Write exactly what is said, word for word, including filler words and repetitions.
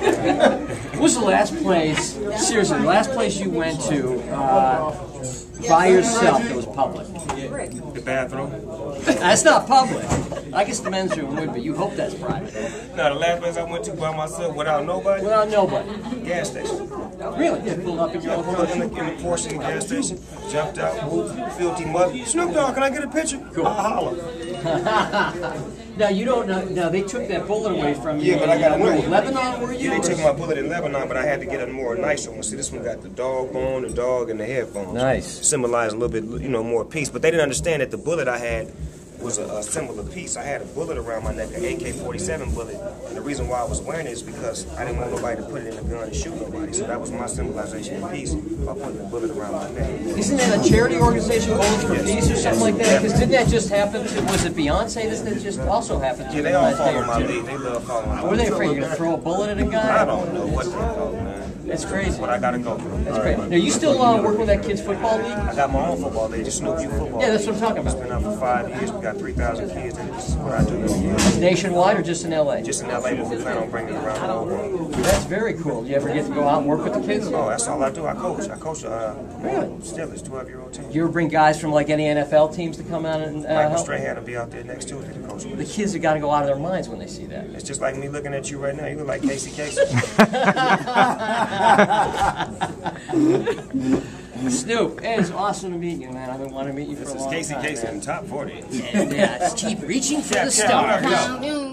What was the last place, seriously, the last place you went to uh, by yourself that was public? The bathroom. That's not public. I guess the men's room would be. You hope that's private. No, the last place I went to by myself without nobody? Without nobody. Gas station. Really? You pulled up in your own in, in the Porsche in the gas station, jumped out, moved, filthy mother. Snoop Dogg, can I get a picture? Cool. I holler. Now, you don't know. Now, they took that bullet away from you. Yeah, but I got a new one. Lebanon, were you? Yeah, they took my bullet in Lebanon, but I had to get a more nicer one. See, this one got the dog bone, the dog, and the head bone. Nice. Symbolized a little bit, you know, more peace. But they didn't understand that the bullet I had was a, a symbol of peace. I had a bullet around my neck, an A K forty-seven bullet. And the reason why I was wearing it is because I didn't want nobody to put it in a gun and shoot nobody. So that was my symbolization of peace by putting a bullet around my neck. Isn't that a charity organization called for yes. peace or something like that? Because didn't that just happen to, was it Beyonce? This that just also happened to Yeah, they all follow my lead. They love following my lead. Were they afraid you're going to throw a bullet at a guy? I don't know what they're called, man. That's crazy. But I gotta go. That's great. Now you still uh, work with that kids football league? I got my own football league, the Snoop U football. Yeah, that's what I'm talking about. It's been out for five years. We got three thousand kids, and this is what I do. Nationwide or just in L A? Just in L A, but we plan on bringing it around the whole world. That's very cool. Do you ever get to go out and work with the kids? Oh, that's all I do. I coach. I coach. Uh, really? Still, it's twelve-year-old team. You ever bring guys from like any N F L teams to come out and uh, Michael Strahan will be out there next Tuesday to coach. The kids have got to go out of their minds when they see that. It's just like me looking at you right now. You look like Casey Kasem. Snoop, hey, it's awesome to meet you, man. I've been wanting to meet you this for a long time. This is Casey Kasem, top forty. Yeah, it's keep reaching for yeah, the yeah, stars.